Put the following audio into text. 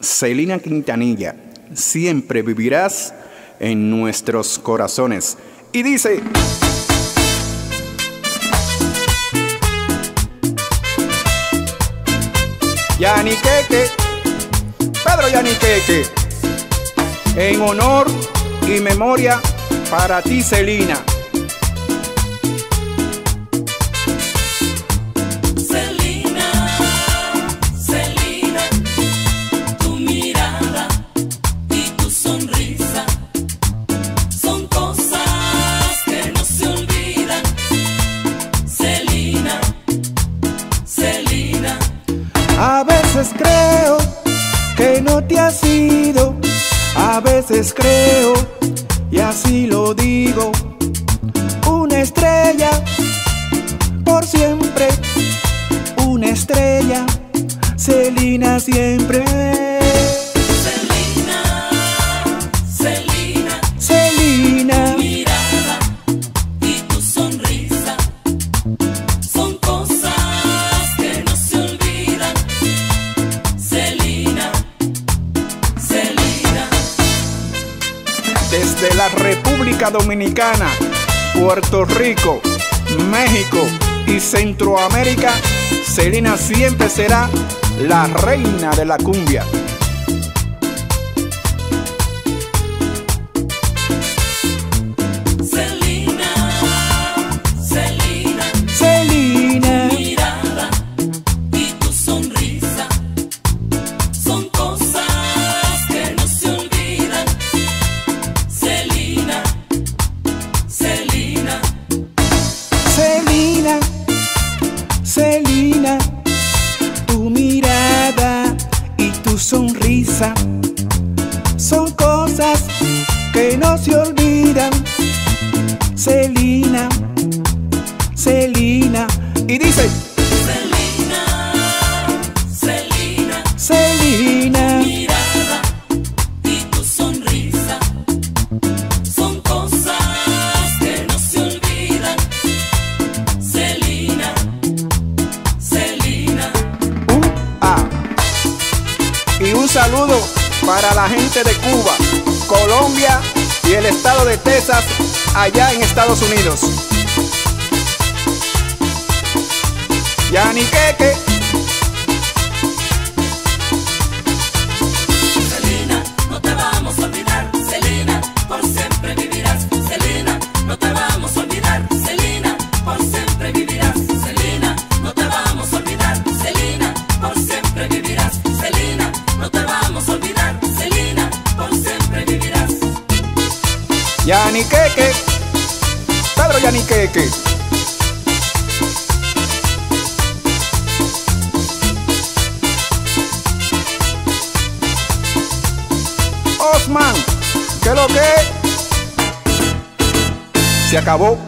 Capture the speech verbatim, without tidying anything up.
Selena Quintanilla, siempre vivirás en nuestros corazones. Y dice... Yaniqueque, Pedro Yaniqueque, en honor y memoria para ti, Selena. A veces creo que no te has ido, a veces creo y así lo digo. Una estrella por siempre, una estrella, Selena siempre. Selena, Selena, Selena, tu mirada y tu sonrisa son cosas que no se olvidan. Desde la República Dominicana, Puerto Rico, México y Centroamérica, Selena siempre será la reina de la cumbia. Selena, tu mirada y tu sonrisa son cosas que no se olvidan. Selena, Selena, y dice Selena, Selena, Selena, tu mirada y tu sonrisa son cosas que no se olvidan. Selena, y un saludo para la gente de Cuba, Colombia y el estado de Texas, allá en Estados Unidos. Yaniqueque. Selena, no te vamos a olvidar. Selena, por siempre vivirás. Selena, no te vamos a olvidar. Selena, por siempre vivirás. Selena, no te vamos a olvidar. Selena, por siempre vivirás. Selena, no te vamos a olvidar, Selena, por siempre vivirás. Yaniqueque, Pedro Yaniqueque. Osman, ¿qué lo que? Se acabó.